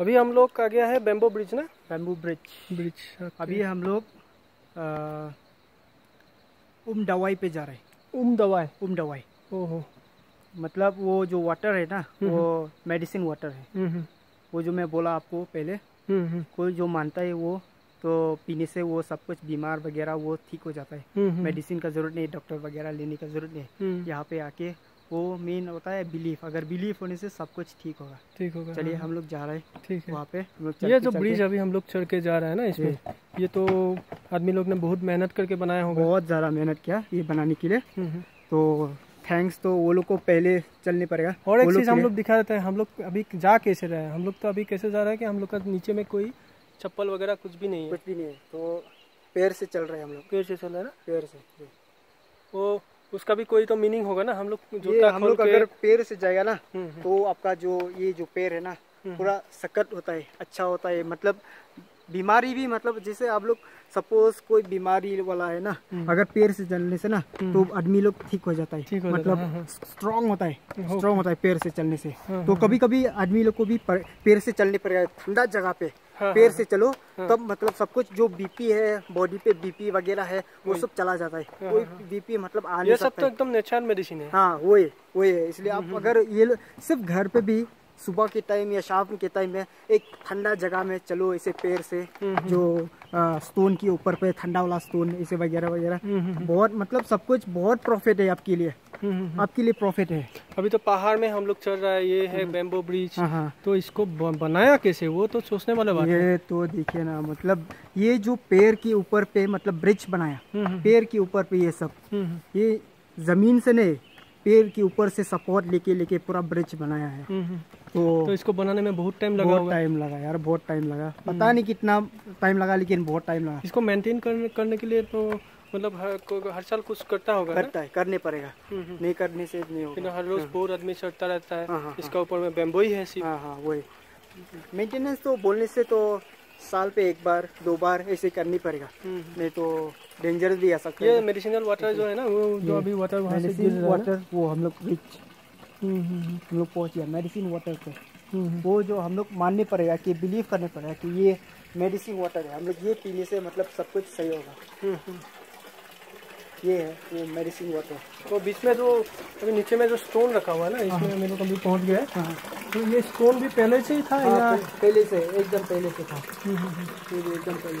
अभी हम लोग का गया है बेम्बो ब्रिज ना, बेम्बो ब्रिज okay. अभी हम लोग उमदवाई पे जा रहे हैं। उमदवाई ओहो, मतलब वो जो वाटर है ना वो मेडिसिन वाटर है, वो जो मैं बोला आपको पहले, कोई जो मानता है वो तो पीने से वो सब कुछ बीमार वगैरह वो ठीक हो जाता है, मेडिसिन का जरूरत नहीं, डॉक्टर वगैरह लेने का जरूरत नहीं। यहाँ पे आके वो मेन होता है बिलीफ, अगर बिलीफ होने से सब कुछ ठीक होगा, ठीक होगा। चलिए हम लोग जा रहे हैं, ठीक है, वहाँ पे हम लोग। ये जो ब्रिज अभी हम लोग चढ़ के जा रहे हैं ना, इसमें ये तो आदमी लोग ने बहुत मेहनत करके बनाया होगा, बहुत ज़्यादा मेहनत किया ये बनाने के लिए, तो थैंक्स तो वो लोग को पहले चलने पड़ेगा। और एक चीज़ हम लोग दिखा देते हैं, हम लोग अभी जा कैसे रहे हैं, हम लोग तो अभी कैसे जा रहे हैं कि हम लोग का नीचे में कोई चप्पल वगैरह कुछ भी नहीं है, कुछ भी नहीं है, तो पैर से चल रहे हैं हम लोग, पैर से चल रहे हैं ना, पैर से। वो उसका भी कोई तो मीनिंग होगा ना, हम लोग जूता खोल के अगर पैर से जाएगा ना तो आपका जो ये जो पैर है ना पूरा सकत होता है, अच्छा होता है, मतलब बीमारी भी, मतलब जैसे आप लोग सपोज कोई बीमारी वाला है ना, अगर पैर से चलने से ना तो आदमी लोग ठीक हो जाता है, मतलब स्ट्रांग होता है, स्ट्रांग होता है पैर से चलने से। तो कभी कभी आदमी लोग को भी पैर से चलने पड़ेगा, ठंडा जगह पे पैर से चलो तब मतलब सब कुछ जो बीपी है, बॉडी पे बीपी वगैरह है वो सब चला जाता है, कोई बीपी मतलब आ नहीं सकता, ये सब तो एकदम नेचुरल मेडिसिन है। हाँ वही है, इसलिए आप अगर ये सिर्फ घर पे भी सुबह के टाइम या शाम के टाइम में एक ठंडा जगह में चलो, इसे पैर से जो स्टोन के ऊपर पे ठंडा वाला स्टोन इसे वगैरह वगैरह, बहुत मतलब सब कुछ बहुत प्रॉफिट है आपके लिए, आपके लिए प्रॉफिट है। अभी तो पहाड़ में हम लोग चल रहा है, ये है बेम्बो ब्रिज, तो इसको बनाया कैसे वो तो सोचने वाला बात है। ये तो देखिए ना, मतलब ये जो पेड़ के ऊपर पे मतलब ब्रिज बनाया, पेड़ के ऊपर पे ये सब, ये जमीन से नहीं पेड़ के ऊपर से सपोर्ट लेके पूरा ब्रिज बनाया है। तो इसको बनाने में बहुत टाइम लगा, बहुत टाइम लगा, पता नहीं कितना टाइम लगा, लेकिन बहुत टाइम लगा। इसको मेंटेन करने के लिए तो मतलब हर साल कुछ करता होगा, करता है, करने पड़ेगा, नहीं करने से नहीं होगा। हर रोज बहुत आदमी चढ़ता रहता है, इसका ऊपर में बेम्बो ही है। वही मेंटेनेंस तो बोलने से तो साल पे एक बार दो बार ऐसे करनी पड़ेगा, नहीं तो डेंजर भी आ सकता है। ये मेडिसिनल वाटर जो है ना, वो जो अभी वाटर वहाँ से गिर रहा है, वाटर वो हम लोग पहुँच गया मेडिसिन वाटर पे। वो जो हम लोग मानने पड़ेगा कि बिलीव करने पड़ेगा कि ये मेडिसिन वाटर है, हम लोग ये पीने से मतलब सब कुछ सही होगा। ये है ये मेडिसिन वाटर। तो बीच में जो अभी नीचे में जो स्टोन रखा हुआ है ना, इसमें मेरे को अभी पहुँच गया है, तो ये स्टोन भी पहले से ही था या पहले से, एकदम पहले से था, एकदम पहले।